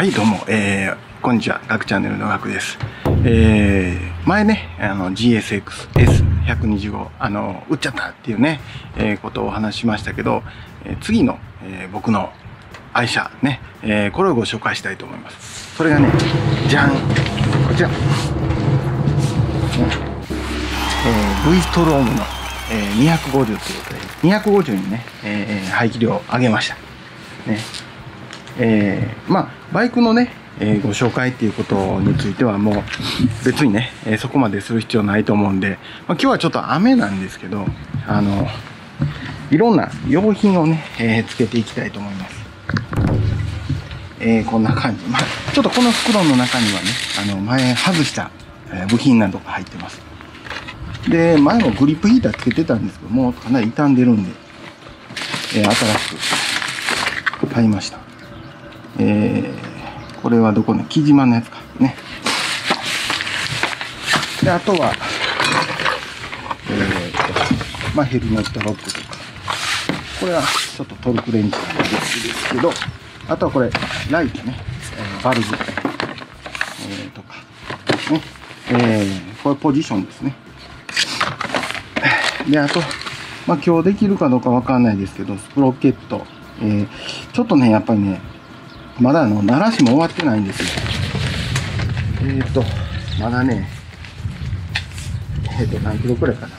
はいどうも、こんにちは、ガクチャンネルのガクです。前ね、GSX-S125、売っちゃったっていうね、ことをお話ししましたけど、次の、僕の愛車ね、これをご紹介したいと思います。それがね、じゃん、こちら。V ストロームの、250ということで、250にね、排気量を上げました。ねまあ、バイクのね、ご紹介っていうことについてはもう別にね、そこまでする必要ないと思うんで、まあ、今日はちょっと雨なんですけどいろんな用品をね、つけていきたいと思います。こんな感じ、まあ、ちょっとこの袋の中にはね前外した部品などが入ってます。で前もグリップヒーターつけてたんですけどもうかなり傷んでるんで、新しく買いました。これはどこね、木島のやつかね。であとは、まあ、ヘルメットロックとかこれはちょっとトルクレンチなんですけどあとはこれライトね、バルブ、とかね、これポジションですね。であと、まあ、今日できるかどうかわかんないですけどスプロケット、ちょっとねやっぱりねまだ鳴らしも終わってないんですよ。まだね、何キロくらいかな。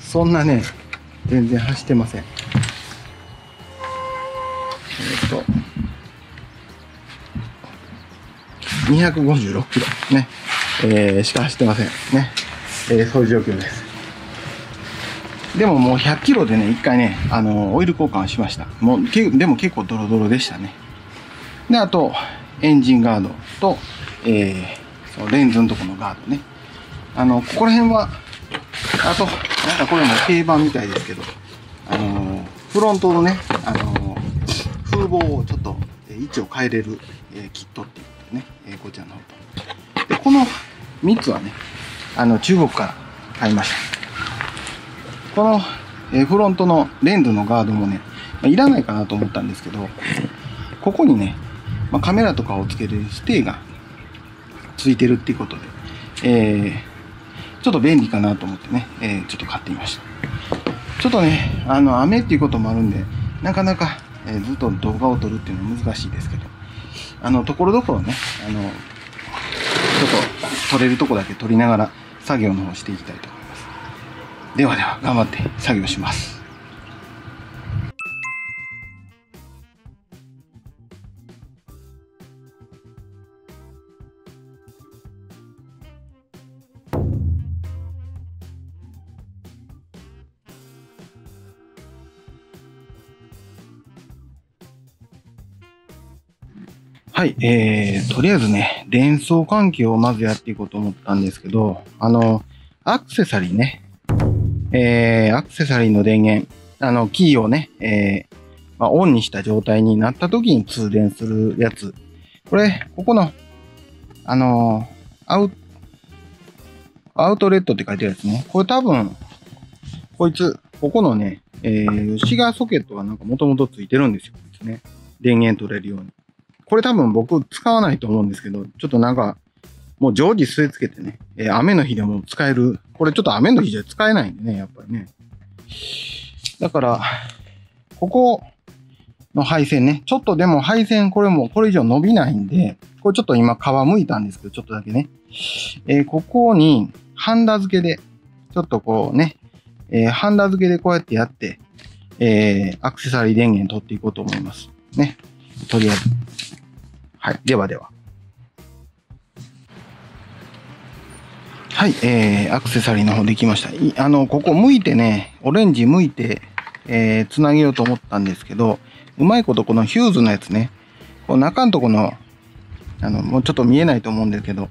そんなね、全然走ってません。256キロね、しか走ってませんね。そういう状況です。でももう100キロでね、一回ね、オイル交換しました。もう、でも結構ドロドロでしたね。で、あと、エンジンガードと、そのレンズのとこのガードね。ここら辺は、あと、なんかこれも定番みたいですけど、フロントのね、風防をちょっと、位置を変えれる、キットっていうね、こちらの方と。で、この3つはね、中国から買いました。このフロントのレンズのガードもね、いらないかなと思ったんですけど、ここにね、カメラとかをつけるステーがついてるっていうことで、ちょっと便利かなと思ってね、ちょっと買ってみました。ちょっとね、雨っていうこともあるんで、なかなかずっと動画を撮るっていうのは難しいですけど、ところどころね、ちょっと撮れるとこだけ撮りながら作業の方していきたいと思います。ではでは頑張って作業します。はい、とりあえずね、連想関係をまずやっていこうと思ったんですけど、アクセサリーね、アクセサリーの電源、キーをね、オンにした状態になった時に通電するやつ。これ、ここの、アウトレットって書いてあるやつね。これ多分、こいつ、ここのね、シガーソケットがなんかもともとついてるんですよ。こいつね。電源取れるように。これ多分僕使わないと思うんですけど、ちょっとなんか、もう常時据え付けてね、雨の日でも使える。これちょっと雨の日じゃ使えないんでね、やっぱりね。だから、ここの配線ね、ちょっとでも配線これもこれ以上伸びないんで、これちょっと今皮むいたんですけど、ちょっとだけね。ここにハンダ付けで、ちょっとこうね、ハンダ付けでこうやってやって、アクセサリー電源取っていこうと思います。ね。とりあえず。はい。ではでは。はい、アクセサリーの方できました。ここ剥いてね、オレンジ剥いて、つなげようと思ったんですけど、うまいことこのヒューズのやつね、この中のとこの、もうちょっと見えないと思うんですけど、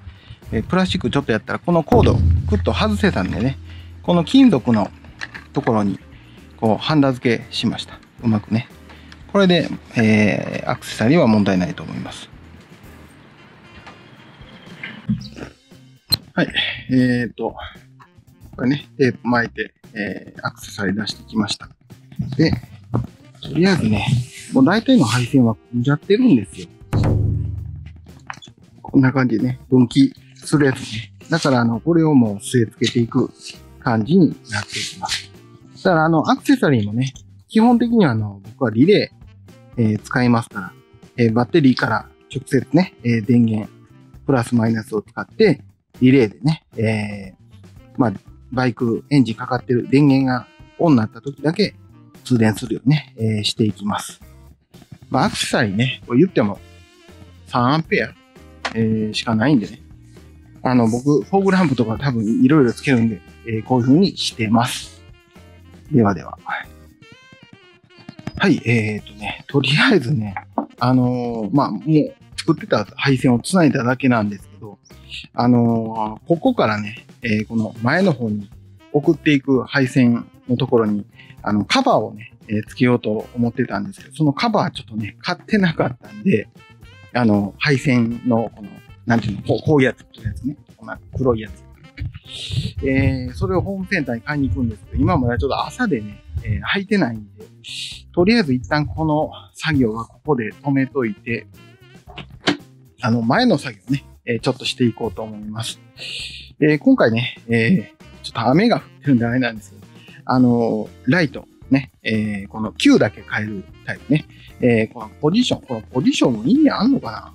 プラスチックちょっとやったら、このコードをクッと外せたんでね、この金属のところに、こう、ハンダ付けしました。うまくね。これで、アクセサリーは問題ないと思います。はい。これね、テープ巻いて、アクセサリー出してきました。で、とりあえずね、もう大体の配線は組んじゃってるんですよ。こんな感じでね、分岐するやつね。だからこれをもう据え付けていく感じになっていきます。だからアクセサリーもね、基本的には僕はリレー、使いますから、バッテリーから直接ね、電源、プラスマイナスを使って、リレーでね、まあ、バイク、エンジンかかってる電源がオンになった時だけ通電するようにね、していきます。まあ、アクセサリーね、これ言っても 3A、しかないんでね。僕、フォグランプとか多分いろいろつけるんで、こういう風にしてます。ではでは。はい、とりあえずね、まあ、もう作ってた配線をつないだだけなんですけど、ここからね、この前の方に送っていく配線のところに、カバーをね、つけようと思ってたんですけど、そのカバーちょっとね、買ってなかったんで、配線の、この、なんていうの、こういうやつってやつね。こんな黒いやつ。それをホームセンターに買いに行くんですけど、今まだちょっと朝でね、履いてないんで、とりあえず一旦この作業はここで止めといて、前の作業ね、ちょっとしていこうと思います。今回ね、ちょっと雨が降ってるんであれなんですけど、ライト、ね、この9だけ変えるタイプね。このポジション、このポジションも意味あんのか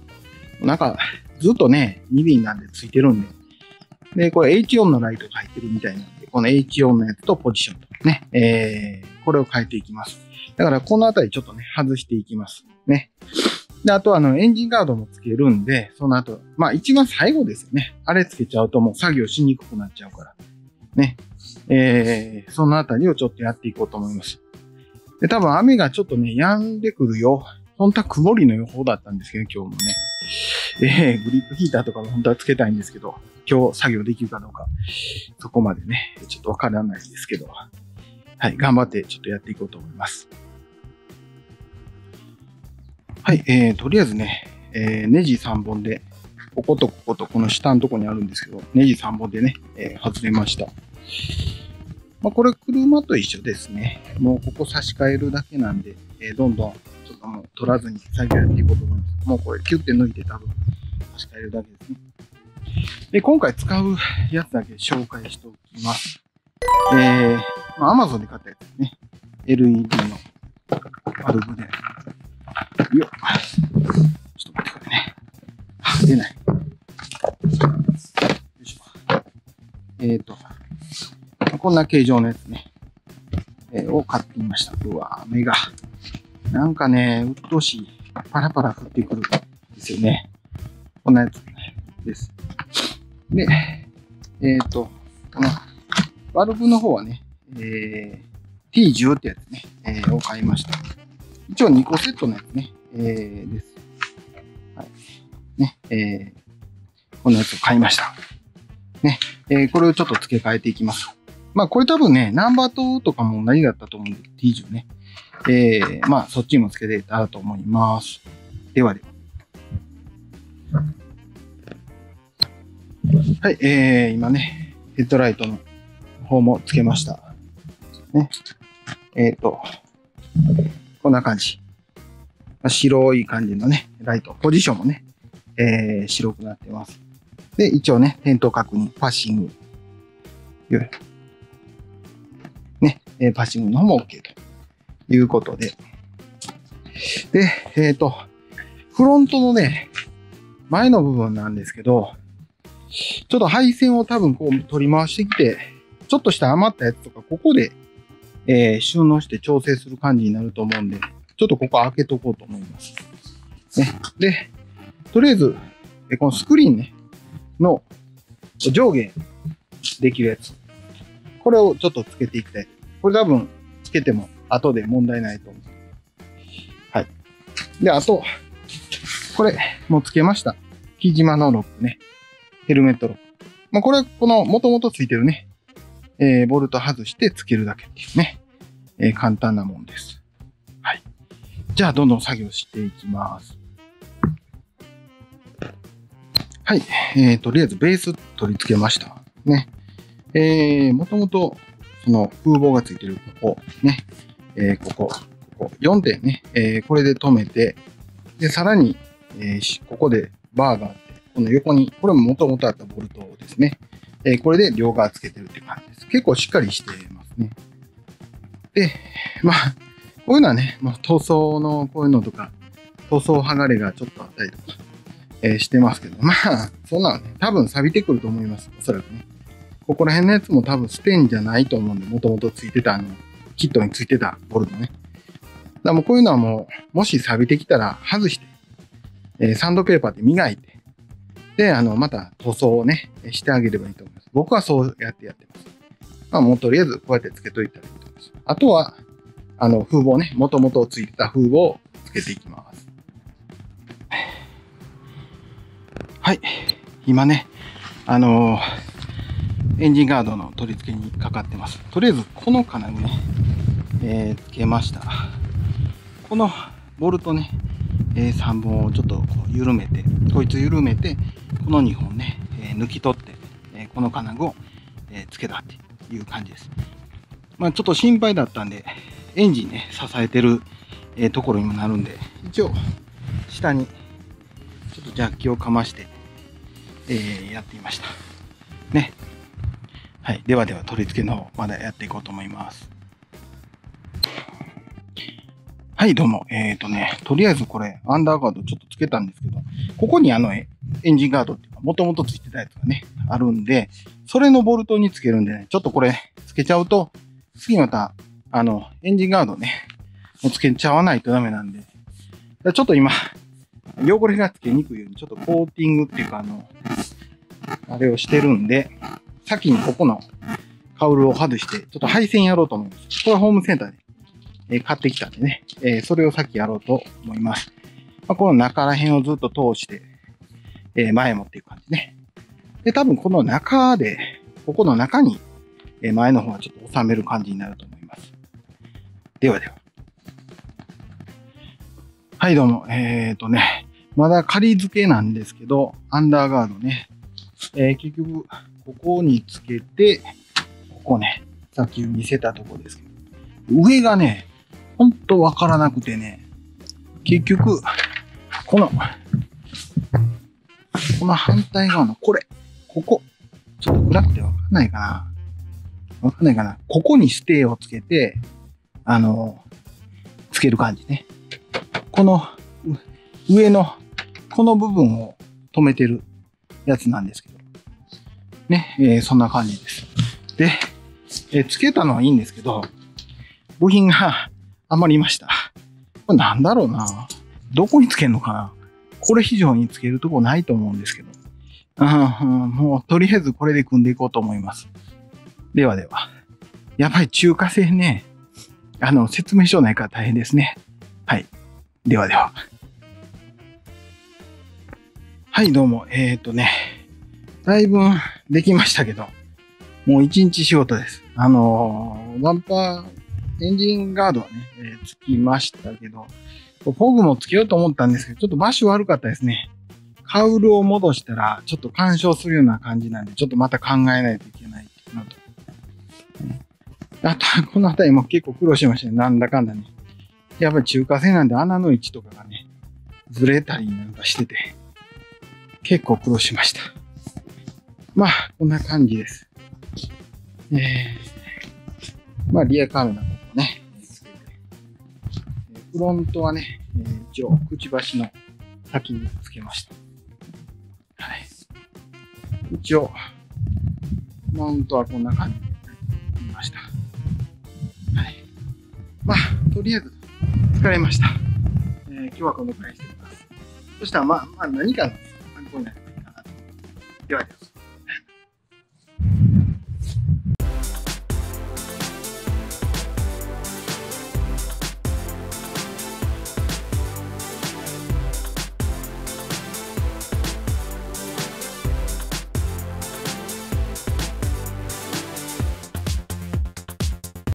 な？なんか、ずっとね、2輪なんでついてるんで。で、これ H4 のライトが入ってるみたいなんで、この H4 のやつとポジションとね、これを変えていきます。だから、このあたりちょっとね、外していきます。ね。で、あとはエンジンガードもつけるんで、その後、まあ一番最後ですよね。あれつけちゃうともう作業しにくくなっちゃうから。ね。そのあたりをちょっとやっていこうと思います。で、多分雨がちょっとね、止んでくるよ。本当は曇りの予報だったんですけど、今日もね。グリップヒーターとかも本当はつけたいんですけど、今日作業できるかどうか、そこまでね、ちょっとわからないですけど、はい、頑張ってちょっとやっていこうと思います。はい、とりあえずね、ネジ3本で、こことこことこの下のところにあるんですけど、ネジ3本でね、外れました。まあ、これ車と一緒ですね。もうここ差し替えるだけなんで、どんどんちょっともう取らずに作業やっていこうと思います。もうこれキュッて抜いて多分差し替えるだけですね。で、今回使うやつだけ紹介しておきます。まあ、Amazon で買ったやつですね。LED のバルブで。よっ。ちょっと待ってくれね。あ、出ない。よいしょ。こんな形状のやつね、を買ってみました。うわぁ、雨が。なんかね、うっとうしい。パラパラ降ってくるんですよね。こんなやつです。で、この、バルブの方はね、T10 ってやつね、を買いました。一応2個セットのやつね、です。はい。ね、こんなやつを買いました。ね、これをちょっと付け替えていきます。まあこれ多分ね、ナンバー2とかも同じだったと思うんで、T10 ね。まあそっちにも付けてたらと思います。ではでは。はい、今ね、ヘッドライトの方も付けました。ね。こんな感じ。白い感じのね、ライト。ポジションもね、白くなってます。で、一応ね、点灯確認、パッシング。ね、パッシングの方も OK ということで。で、フロントのね、前の部分なんですけど、ちょっと配線を多分こう取り回してきて、ちょっとした余ったやつとか、ここで、収納して調整する感じになると思うんで、ちょっとここ開けとこうと思います。ね、で、とりあえず、このスクリーンね、の上下できるやつ。これをちょっとつけていきたい。これ多分つけても後で問題ないと思う。はい。で、あと、これもうつけました。木島のロックね。ヘルメットロック。まあ、これはこの元々ついてるね、ボルト外してつけるだけっていうね、簡単なもんです。はい。じゃあ、どんどん作業していきます。はい。とりあえずベース取り付けました。ね。もともと、その風防がついてるここ、ね、ここ、4点ね、これで止めて、で、さらに、ここでバーがあって、この横に、これも元々あったボルトですね。これで両側つけてるっていう感じです。結構しっかりしてますね。で、まあ、こういうのはね、まあ、塗装のこういうのとか、塗装剥がれがちょっとあったりとか、してますけど、まあ、そんなのね、多分錆びてくると思います。おそらくね。ここら辺のやつも多分ステンじゃないと思うんで、もともとついてた、キットについてたボルトね。だからもうこういうのはもう、もし錆びてきたら外して、サンドペーパーで磨いて、で、また塗装をね、してあげればいいと思います。僕はそうやってます。まあ、もうとりあえずこうやってつけといたらいいと思います。あとは、風防ね、もともとついてた風防をつけていきます。はい。今ね、エンジンガードの取り付けにかかってます。とりあえず、この金具ね、つけました。このボルトね、3本をちょっとこう緩めて、こいつ緩めて、この2本ね、抜き取って、この金具を、付けたっていう感じです。まあ、ちょっと心配だったんで、エンジンね、支えてる、ところにもなるんで、一応、下に、ちょっとジャッキをかまして、やってみました。ね。はい。ではでは、取り付けの方、まだやっていこうと思います。はい、どうも。とりあえずこれ、アンダーガードちょっとつけたんですけど、ここにエンジンガードっていうか、もともとついてたやつがね、あるんで、それのボルトにつけるんでね、ちょっとこれ、つけちゃうと、次また、エンジンガードね、もうつけちゃわないとダメなんで、ちょっと今、汚れがつけにくいように、ちょっとコーティングっていうか、あれをしてるんで、先にここのカウルを外して、ちょっと配線やろうと思います。これはホームセンターで、買ってきたんでね、それを先やろうと思います。まあ、この中ら辺をずっと通して、前もっていう感じね。で、多分この中で、ここの中に、前の方はちょっと収める感じになると思います。ではでは。はい、どうも。まだ仮付けなんですけど、アンダーガードね。結局、ここにつけて、ここね、さっき見せたところですけど、上がね、ほんとわからなくてね、結局、この反対側のこれ、ここ、ちょっと暗くてわかんないかな。ここにステーをつけて、つける感じね。この、上の、この部分を止めてるやつなんですけど、ね、そんな感じです。で、つけたのはいいんですけど、部品が余りました。これなんだろうな。どこにつけるのかな。これ以上につけるとこないと思うんですけど。もうとりあえずこれで組んでいこうと思います。ではでは。やばい、中華製ね。説明書ないから大変ですね。はい。ではでは。はい、どうも。だいぶできましたけど、もう一日仕事です。バンパー、エンジンガードはね、つきましたけど、フォグもつけようと思ったんですけど、ちょっと場所悪かったですね。カウルを戻したら、ちょっと干渉するような感じなんで、ちょっとまた考えないといけないなと。あと、この辺りも結構苦労しましたね。なんだかんだね。やっぱり中華製なんで穴の位置とかがね、ずれたりなんかしてて、結構苦労しました。まあ、こんな感じです。まあ、リアカメラの方もね、フロントはね、一応、くちばしの先につけました。はい。一応、マウントはこんな感じになりました。はい。まあ、とりあえず、疲れました。今日はこのくらいにしておきます。そしたら、まあ、何かの参考になればいいかなと。では。